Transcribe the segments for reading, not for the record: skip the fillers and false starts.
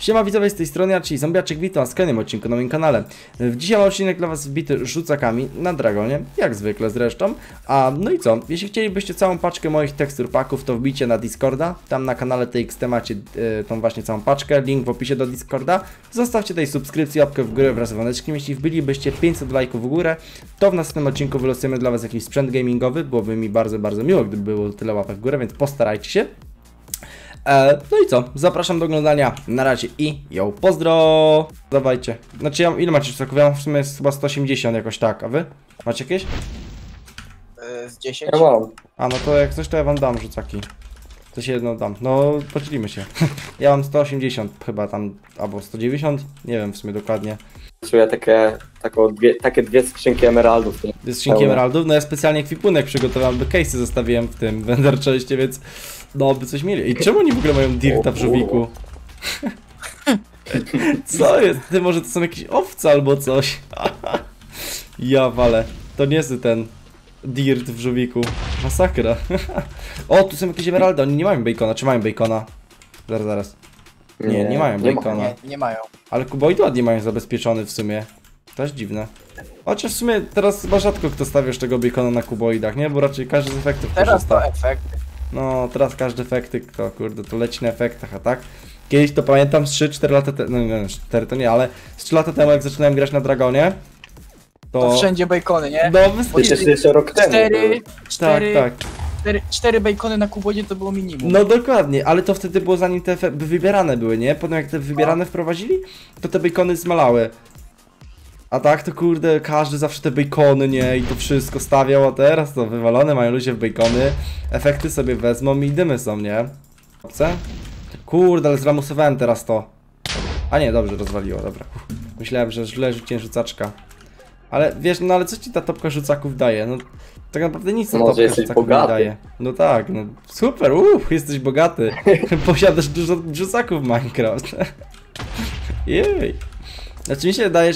Siema widzowie, z tej strony ci zombiaczek, witam w kolejnym odcinku na moim kanale. Dzisiaj mam odcinek dla was wbity rzucakami na Dragonie, jak zwykle zresztą. No i co, jeśli chcielibyście całą paczkę moich tekstur paków, to wbicie na Discorda. Tam na kanale TXT macie tą właśnie całą paczkę, link w opisie do Discorda. Zostawcie tej subskrypcji, łapkę w górę wraz z dzwoneczkiem. Jeśli wbilibyście 500 lajków w górę, to w następnym odcinku wylosujemy dla was jakiś sprzęt gamingowy. Byłoby mi bardzo, bardzo miło, gdyby było tyle łapek w górę, więc postarajcie się. No i co? Zapraszam do oglądania. Na razie i yo, pozdro! Dawajcie. Znaczy ja, ile macie czaków? Ja w sumie jest chyba 180 jakoś tak, a wy? Macie jakieś? Z 10. Wow. No to jak coś to ja wam dam rzucaki. To się jedno dam. No podzielimy się. Ja mam 180 chyba tam, albo 190, nie wiem w sumie dokładnie. Czuję takie dwie skrzynki emeraldów. Dwie skrzynki emeraldów? No ja specjalnie kwipunek przygotowałem, do case'y zostawiłem w tym vendor części, więc no by coś mieli. I czemu oni w ogóle mają dirta w żółwiku? Co jest? Ty może to są jakieś owce albo coś? Ja walę. To nie jest ten dirt w żółwiku. Masakra. O, tu są jakieś emeraldy, oni nie mają bacona. Czy mają bacona? Zaraz. Nie mają bacona. Nie mają. Ale Kuboid ładnie mają zabezpieczony w sumie. To jest dziwne. Chociaż w sumie teraz chyba rzadko kto stawiasz tego bacona na Kuboidach, nie? Bo raczej każdy z efektów korzysta. No, teraz każdy efektyk to kurde, to leci na efektach, a tak? Kiedyś to pamiętam z 3-4 lata temu, no 4 to nie, ale z 3 lata temu jak zaczynałem grać na Dragonie, to wszędzie bacony, nie? No, jeszcze rok temu. 4, tak. 4 bacony na Kuboidzie to było minimum. No dokładnie, ale to wtedy było zanim te wybierane były, nie? Potem jak te wybierane wprowadzili, to te bacony zmalały. A tak to kurde, każdy zawsze te bacony, nie? I to wszystko stawiał, a teraz to wywalone, mają ludzie w bacony. Efekty sobie wezmą i dymy są, nie? Kurde, ale zlamusowałem teraz to. A nie, dobrze, rozwaliło, dobra. Myślałem, że źle rzuciłem rzucaczka. Ale wiesz, no ale co ci ta topka rzucaków daje? No tak naprawdę nic na topkę rzucaków nie daje. No tak, no super, jesteś bogaty. Posiadasz dużo rzucaków w Minecraft. Jej. Znaczy mi się wydaje,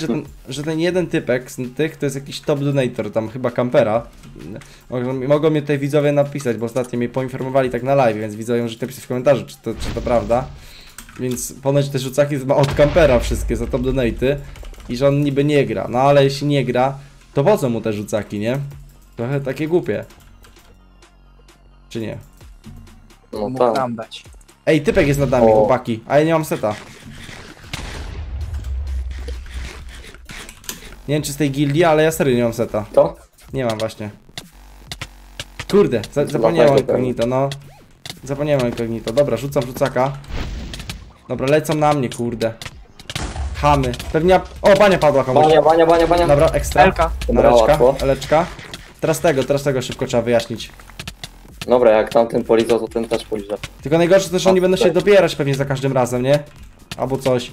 że ten jeden typek z tych to jest jakiś top donator, tam chyba Kampera. Mogą mnie tutaj widzowie napisać, bo ostatnio mnie poinformowali tak na live, więc widzowie możecie napisać w komentarzu, czy to prawda. Więc ponoć te rzucaki ma od Kampera wszystkie za top donaty. I że on niby nie gra, no ale jeśli nie gra, to po co mu te rzucaki, nie? Trochę takie głupie. Czy nie? No tak. Ej, typek jest nad nami, chłopaki, a ja nie mam seta. Nie wiem czy z tej gildii, ale ja serio nie mam seta. To? Nie mam właśnie. Kurde, zapomniałem o incognito, no. Zapomniałem o incognito, dobra, rzucam rzucaka. Dobra, lecą na mnie, kurde. Chamy. Pewnie... O, bania padła komuś. Bania. Dobra, ekstra. Eleczka. Teraz tego szybko trzeba wyjaśnić. Dobra, jak tamten polizał, to ten też polizał. Tylko najgorsze to, że oni będą się dobierać pewnie za każdym razem, nie? Albo coś.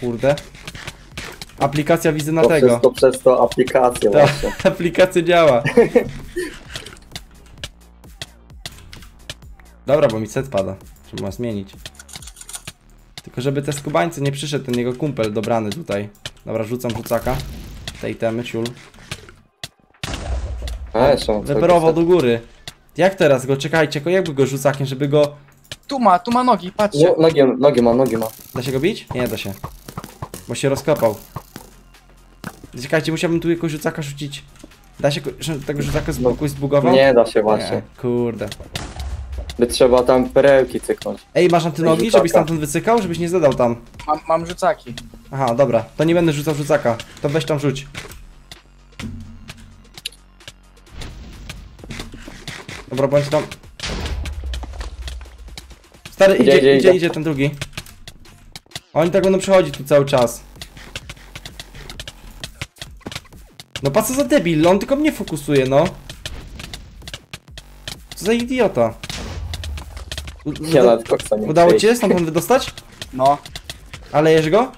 Kurde. Aplikacja widzę na to tego. Przez to aplikacja właśnie. Aplikacja działa. Dobra, bo mi set pada. Trzeba zmienić. Tylko żeby te skubańce nie przyszedł, ten jego kumpel dobrany tutaj. Dobra, rzucam rzucaka. Tej temy, ciul. Wyperował do góry. Jak teraz go? Czekajcie, jakby go rzucakiem, żeby go... Tu ma nogi, patrzcie. Nogi ma. Da się go bić? Nie da się. Bo się rozkopał. Czekajcie, musiałbym tu jakoś rzucaka rzucić. Da się tego rzucaka z boku zbugował? Nie da się właśnie. Nie, kurde. By trzeba tam perełki cyknąć. Ej, masz antynogi, żebyś tamten wycykał, żebyś nie zadał tam. Mam rzucaki. Aha, dobra, to nie będę rzucał rzucaka. To weź tam rzuć. Dobra, bądź tam. Stary, idzie ten drugi. Oni tak będą przechodzić tu cały czas. No patrz co za debil, on tylko mnie fokusuje, no. Co za idiota. Udało ci się stamtąd wydostać? No. A lejesz go?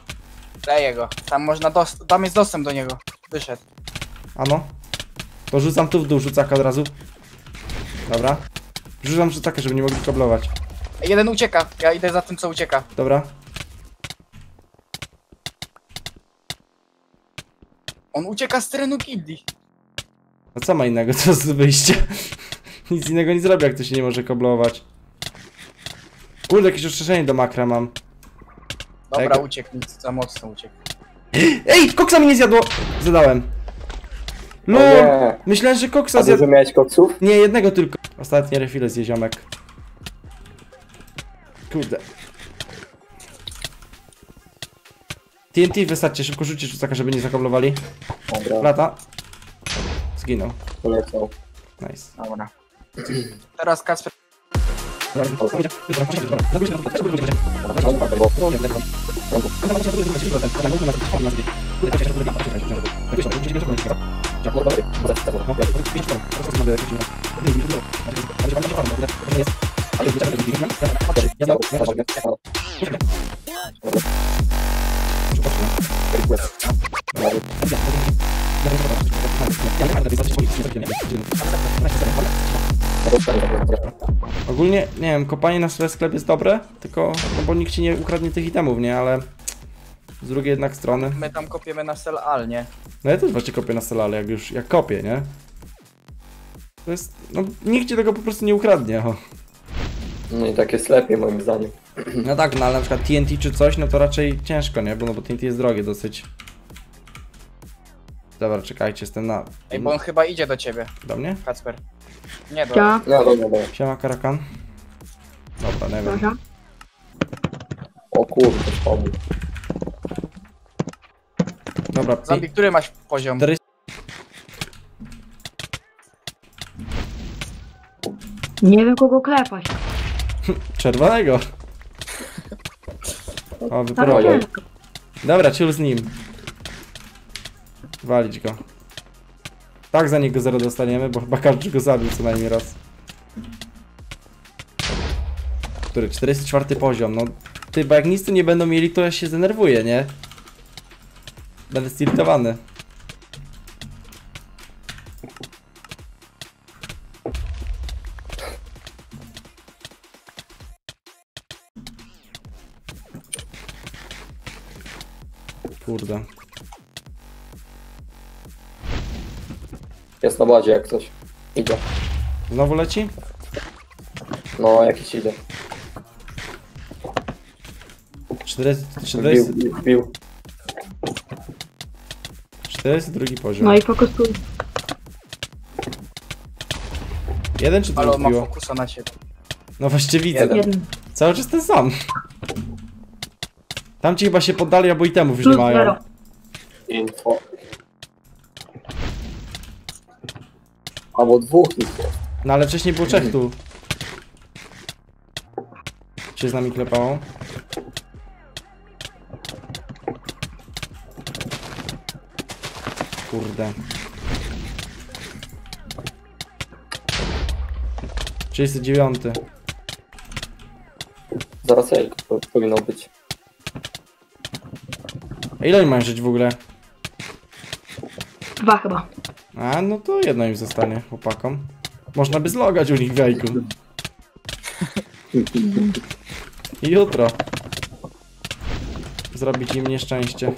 Leję go. Tam można tam jest dostęp do niego. Wyszedł. Ano. To rzucam tu w dół rzucaka od razu. Dobra. Rzucam rzucaka, żeby nie mogli kablować. Jeden ucieka. Ja idę za tym, co ucieka. Dobra. On ucieka z terenu gildii. A co ma innego co z wyjścia? Nic innego nie zrobi, jak to się nie może kablować. Kurde, jakieś rozszerzenie do makra mam. Dobra, tak. Uciekł, za mocno uciekł. Ej, koksa mi nie zjadło! Zadałem. No, myślałem, że koksa zjadł. Dużo miałeś koksów? Nie, jednego tylko. Ostatnie refile zje ziomek. Kurde. TNT wystarczy, szybko rzucić rzucaka, żeby nie zakoblowali. Dobra. Lata. Zginął. Polecał. Nice. Dobra. Teraz Kacper. Ogólnie, nie wiem, kopanie na sklep jest dobre, tylko, no bo nikt ci nie ukradnie tych itemów, nie, ale z drugiej jednak strony. My tam kopiemy na sel al, nie? No ja też właśnie kopię na sel al, jak już, jak kopię, nie? To jest, no nikt ci tego po prostu nie ukradnie, o. No i tak jest lepiej moim zdaniem. No tak, no ale na przykład TNT czy coś, no to raczej ciężko, nie? Bo, no bo TNT jest drogie dosyć. Dobra, czekajcie, jestem na... Ej, bo on chyba idzie do ciebie. Do mnie? Kacper. Nie, do... Ja. No, dobra. Siema, Karakan. Dobra, nie wiem. Dobra. O kurde, pomógł. Dobra, zombie, który masz poziom? 4... Nie wiem, kogo klepać. Czerwonego. O, wyprowadził. Dobra, chill z nim. Walić go. Tak za niego zero dostaniemy, bo chyba każdy go zabił co najmniej raz. Który? 44 poziom, no. Ty, bo jak nic tu nie będą mieli, to ja się zdenerwuję, nie? Będę zirytowany. Kurde. Jest na bazie jak coś. Idzie. Znowu leci? No, jakiś idzie. 42 poziom. No i fokusuj. Jeden czy drugi? Ale ma fokusa na siebie. No właściwie widzę. Jeden. Cały czas ten sam. Tam ci chyba się poddali, albo itemów już nie mają. Info. Albo dwóch. No ale wcześniej było trzech tu. Się z nami klepało. Kurde. 39. Zaraz jak to powinno być. A ile oni mają żyć w ogóle? 2 chyba. A, no to jedno im zostanie, chłopakom. Można by zlogać u nich w jajku. I jutro zrobić im nieszczęście.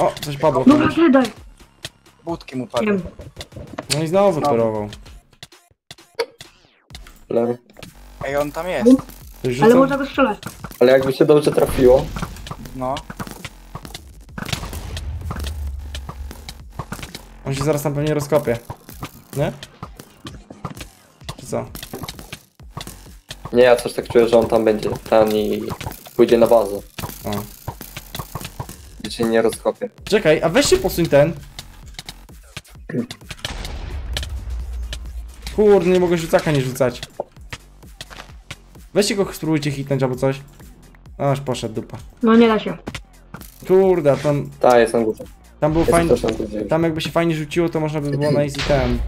O, coś padło. No nie daj. Budki mu padły. No i znowu wyparował. Ej, on tam jest. Ale można go strzelać. Ale jakby się dobrze trafiło. No. On się zaraz tam pewnie rozkopie. Nie? Czy co? Nie, ja coś tak czuję, że on tam będzie. Tam i pójdzie na bazę. O. I się nie rozkopie. Czekaj, a weź się posuń ten. Kurde, nie mogę rzucaka nie rzucać. Weźcie go, spróbujcie hitnąć albo coś. Aż poszedł, dupa. No nie da się. Kurde, a tam... Ta, jest on górze. Tam było fajnie, tam jakby się fajnie rzuciło, to można by było na easy ten.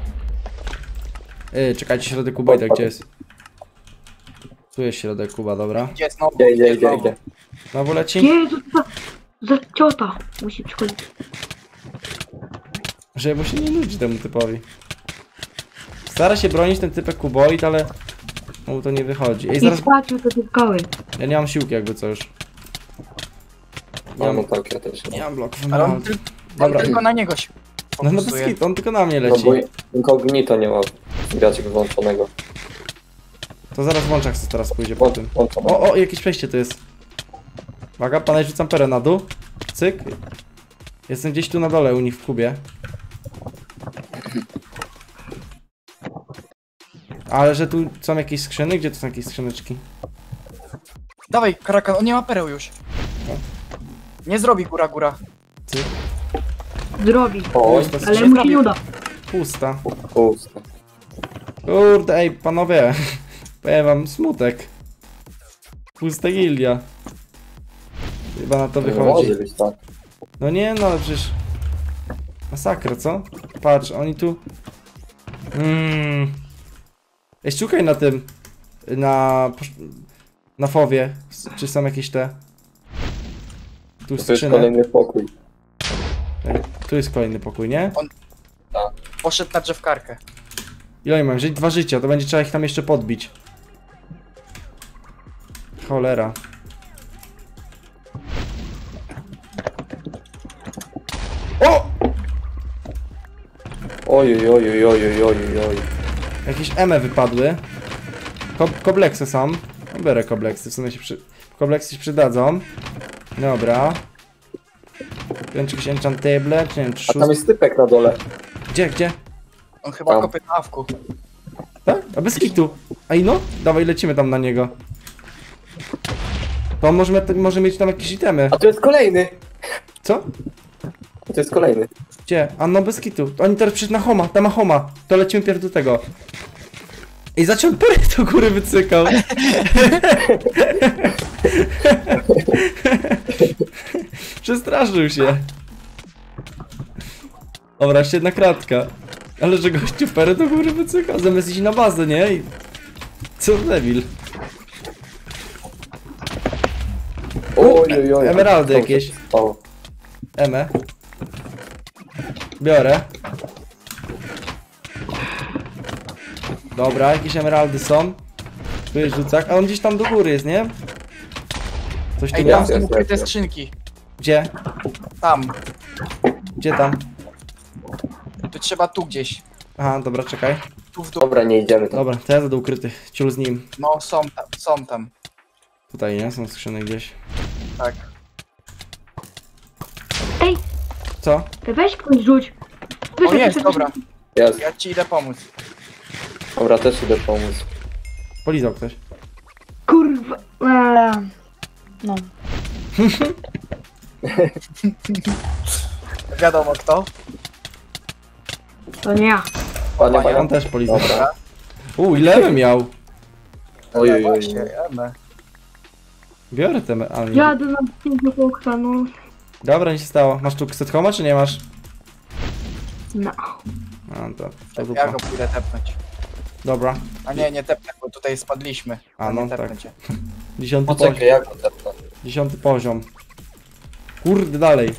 Czekajcie, środek Kuboida, gdzie jest? Tu jest środek Kuba, dobra. Gdzie jest znowu? Znowu leci? Nie, za ciota musi przychodzić. Że mu się nie nudzi temu typowi. Stara się bronić ten typek Kuboid, ale mu to nie wychodzi. Ej, zaraz... Ja nie mam siłki jakby co już. Mam tak, ja też nie mam bloków. Ale on, dobra. Tylko na niego się fokusuje. No, no to skip, on tylko na mnie leci. No bo inkognito nie ma zbiaczek włączonego. To zaraz włączak co teraz pójdzie po tym. O, jakieś przejście to jest. Uwaga, pana rzucam perę na dół. Cyk. Jestem gdzieś tu na dole u nich w kubie. Ale że tu są jakieś skrzyny? Gdzie tu są jakieś skrzyneczki? Dawaj, Karakan, on nie ma pereł już. Nie zrobi góra. Cyk. Zrobi. O, ale mu się nie uda. Pusta. Pusta. Kurde, ej, panowie. Powiem wam, smutek. Pusta gilia. Chyba na to wychodzi. No nie, no ale przecież... Masakra, co? Patrz, oni tu... Ej, szukaj na tym... Na fowie. Czy są jakieś te... Tu to jest kolejny pokój. Tu jest kolejny pokój, nie? On... Tak. Poszedł na drzewkarkę. Ile mam żyć? 2 życia, to będzie trzeba ich tam jeszcze podbić. Cholera. O! Oj. Jakieś EME wypadły. Kobleksy są. Biorę kobleksy, w sumie się kobleksy się przydadzą. Dobra. Jakieś enchantable, czy nie wiem, czy szóst... A tam jest typek na dole. Gdzie? On chyba kopie na awku. Tak? A bez kitu. Ej no, dawaj lecimy tam na niego. To on może mieć tam jakieś itemy. A to jest kolejny. Co? A to jest kolejny. Gdzie? A no bez kitu. Oni teraz przyszli na Homa, tam ma Homa. To lecimy pierw do tego. I zaczął perę do góry wycykał. Przestraszył się. Dobra, jeszcze jedna kratka. Ale że gościu perę do góry wycykał, zamiast iść na bazę, nie? I... Co debil. Oj. Emeraldy jakieś. Eme. Biorę. Dobra, jakieś emeraldy są. Tu jest rzucak, a on gdzieś tam do góry jest, nie? Coś tu. Ej, tam są ukryte skrzynki. Gdzie? Tam. Gdzie tam? To trzeba tu gdzieś. Aha, dobra, czekaj. Tu w dół. Dobra, nie idziemy tam. Dobra, teraz do ukrytych, ciul z nim. No, są tam. Tutaj, nie? Są skrzyny gdzieś. Tak. Ej! Co? Weź kogoś rzuć. O jest, dobra. Jest. Ja ci idę pomóc. Dobra, też idę pomóc. Polizał ktoś. Kurwa... No. Wiadomo kto. To nie ja. Panie, on też polizał. Dobra. Ile bym miał? Ojej. Biorę te mealnie. Jadę na piękną punkta, no. Dobra, nic się stało. Masz tu kset homa, czy nie masz? No. No to ja go pójdę tepnąć. Dobra. A nie tepnę, bo tutaj spadliśmy. A no tak. 10. Poczekaj, ja go tepnę. 10. poziom. Kurde, dalej.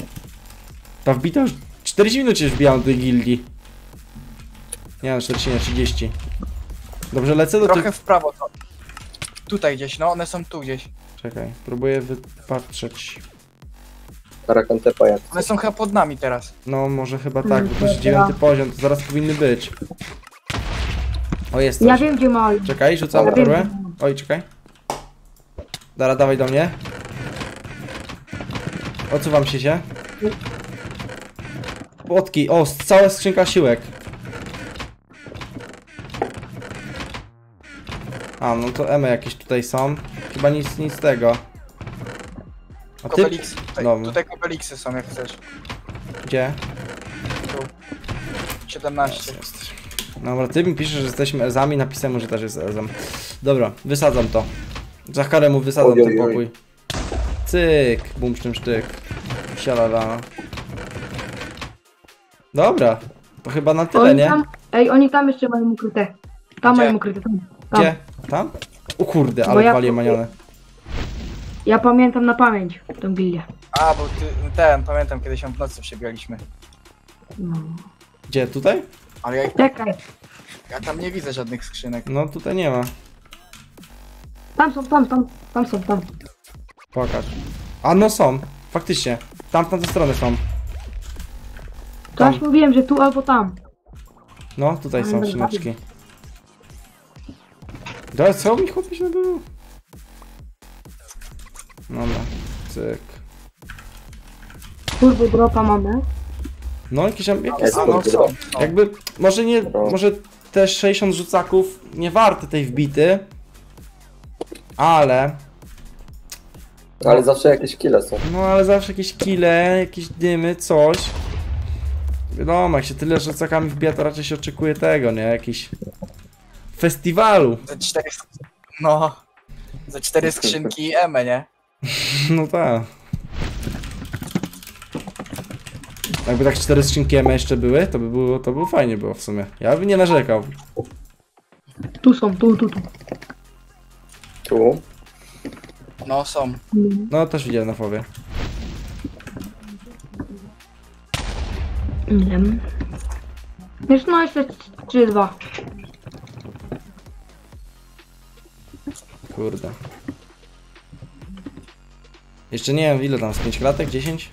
Ta wbita już... 40 minut się wbijam do tej gildii. Nie no, 40, nie, 30. Dobrze, lecę do... Trochę w prawo to. Tutaj gdzieś, no one są tu gdzieś. Czekaj, próbuję wypatrzeć. One są chyba pod nami teraz. No może chyba tak, bo to jest 9. poziom, to zaraz powinny być. O, jest coś. Ja wiem gdzie ma. Czekaj, rzucam perłę. Oj, czekaj. Dara, dawaj do mnie. Odsuwam się. Płotki, o, cała skrzynka siłek. A, no to emy jakieś tutaj są. Chyba nic z tego. A ty? Tutaj kopeliksy są, jak chcesz. Gdzie? Tu. 17. Dobra, ty mi piszesz, że jesteśmy ezami, napisałem, że też jest ezem. Dobra, wysadzam to. Za karę mu wysadzam ten pokój. Cyk, bumszczym sztyk. Sialala. Dobra, to chyba na tyle, nie? Ej, oni tam jeszcze mają ukryte. Tam mają ukryte. Gdzie? Tam? O kurde, ale walię manione. Ja pamiętam na pamięć tą gildię. A, bo pamiętam kiedy się w nocy przebiegaliśmy. No. Gdzie, tutaj? Ale ja... Czekaj. Ja tam nie widzę żadnych skrzynek. No tutaj nie ma. Tam są. Pokaż. A no są, faktycznie. Tamtą stronę są. To już mówiłem, że tu albo tam. No, tutaj są skrzyneczki. Da, co mi chłopić na dół? No, no, cyk. Kurwa, dropa mamy. No, jakieś tam, jakieś no, są. Jakby, może nie, może te 60 rzucaków nie warte tej wbity, ale... Ale zawsze jakieś kile są. No, ale zawsze jakieś kile, jakieś dymy, coś. Wiadomo, jak się tyle rzucakami wbija, to raczej się oczekuje tego, nie? Jakiś... festiwalu. No, za 4 skrzynki EME, nie? No tak. Jakby tak 4 skrzynki EME jeszcze były, to by było, to by fajnie było w sumie. Ja bym nie narzekał. Tu są, tu. Tu? No są. No też widziałem na fowie. Nie wiem. Wiesz, no jeszcze 3-2. Kurde. Jeszcze nie wiem ile tam z 5 klatek? 10?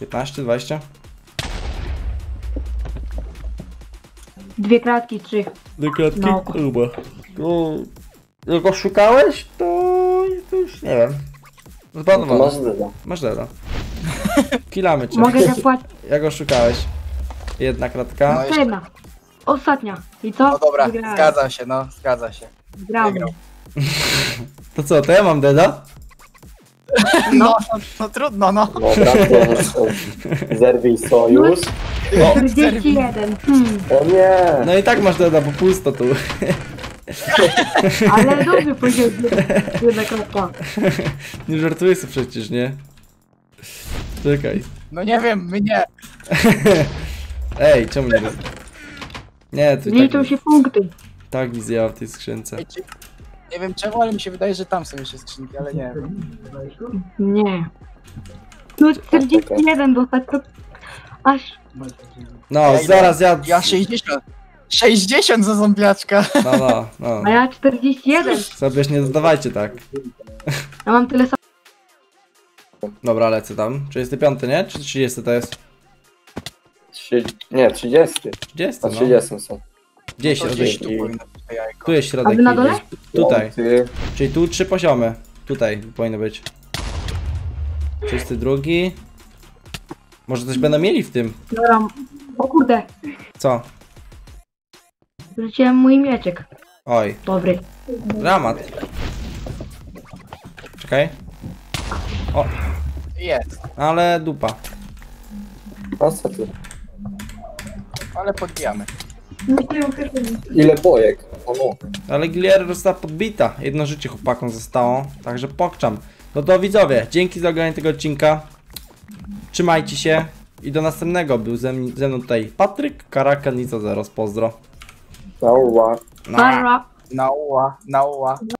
15? 20? 2 klatki, 3. 2 klatki? No. Chyba. No, jak go szukałeś, to już nie wiem. Zbanowano. No masz deda. Kilamy cię. Mogę zapłacić. Jak go szukałeś? 1 klatka. No jeszcze... Jedna. Ostatnia. I co? No dobra, wygrałem. Zgadzam się, no. Zgadza się. Wygrał. To co, to ja mam deda? No, no trudno, no. Dobra, zerwij sojusz. No, 41. O nie. No i tak masz deda, bo pusto tu. Ale dobrze pójdzie jedna klapa. Nie żartuję sobie przecież, nie? Czekaj. No nie wiem, mnie. Ej, czemu nie? Nie, tu nie. Liczą się punkty. Tak mi zjadł w tej skrzynce. Nie wiem czemu, ale mi się wydaje, że tam są jeszcze skrzynki, ale nie wiem. Nie. No 41 dostać to... Aż... No, ja zaraz ja... Ja 60. 60 za zombiaczka. No, no, no. A ja 41. Sobie nie dodawajcie tak. Ja mam tyle samo. Dobra, lecę tam. 35, nie? Czy 30 to jest? 30... Nie, 30. 30, no. A 30 są. 10, no 10 tu jest środek. Na dole? Tutaj. Czyli tu 3 poziomy. Tutaj powinno być. 32. Może coś będą mieli w tym. Dobra. O kurde. Co? Wrzuciłem mój mieczek. Oj. Dobry. Dramat. Czekaj. O. Jest. Ale dupa. Ale podbijamy. Ile bojek? Ale Giliera została podbita. Jedno życie chłopakom zostało, także pokczam. No to widzowie, dzięki za oglądanie tego odcinka. Trzymajcie się i do następnego. Był ze mną tutaj Patryk Karakan i co zaraz pozdro. Nauła. Nauła.